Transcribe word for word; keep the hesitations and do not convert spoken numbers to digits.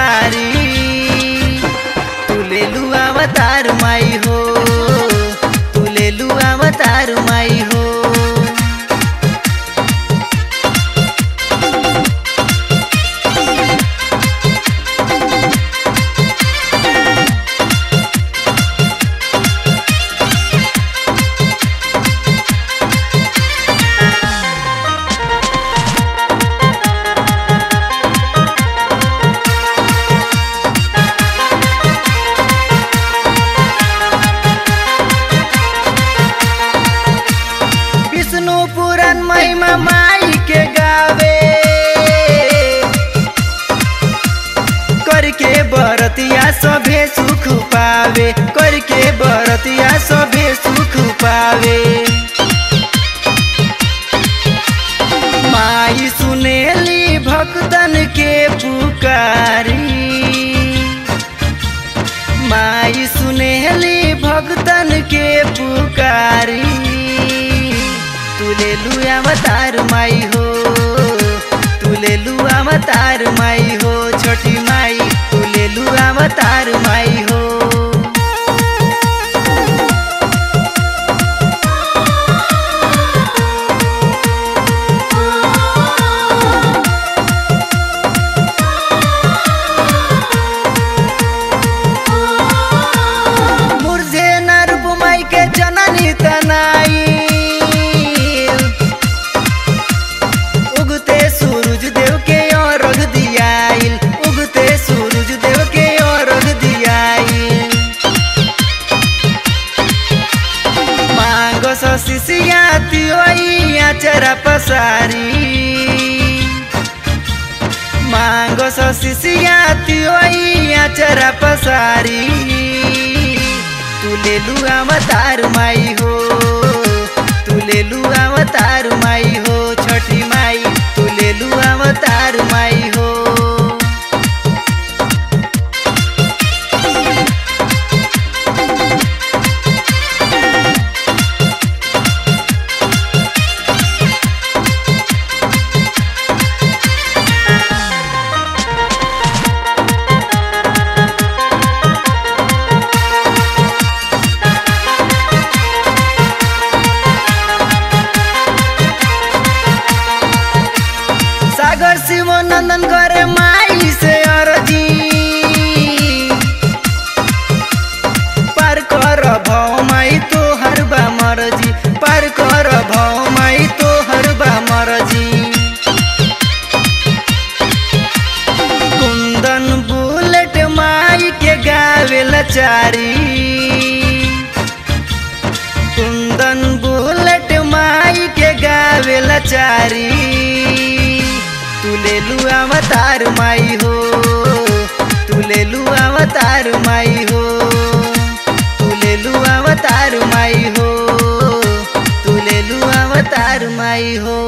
नारी तू ले लू अवतार माई हो, तू ले लू अवतार माई हो। माई के गावे करके बरतिया सभे सुख पावे, करके बरतिया सभे सुख पावे। माई सुनेली भक्तन के पुकारी, माई सुनेली भक्तन के पुकारी। तू ले लू अवतार माई हो, तू ले लू अवतार माई हो। छोटी माई तू ले लू अवतार माई हो। मुर्झे न रूप माई के जननी तनाई, चरा पसारी मांगो सिसिया तिया चरा पसारी। तू ले लू अवतार माई हो, तू ले लू अवतार माई हो। छोटी माई तू ले लू अवतार माई हो। शिव नंदन करे माई से अरजी पार कर भाव माई तो हर बा मरजी, पार कर भाव माई तो हर बा मरजी। कुंदन बुलेट माई के गावे लचारी, कुंदन बुलेट माई के गावे लचारी। तू ले लू अवतार माई हो, तू ले लू अवतार माई हो, तू ले लू अवतार माई हो, तू ले लू अवतार माई हो।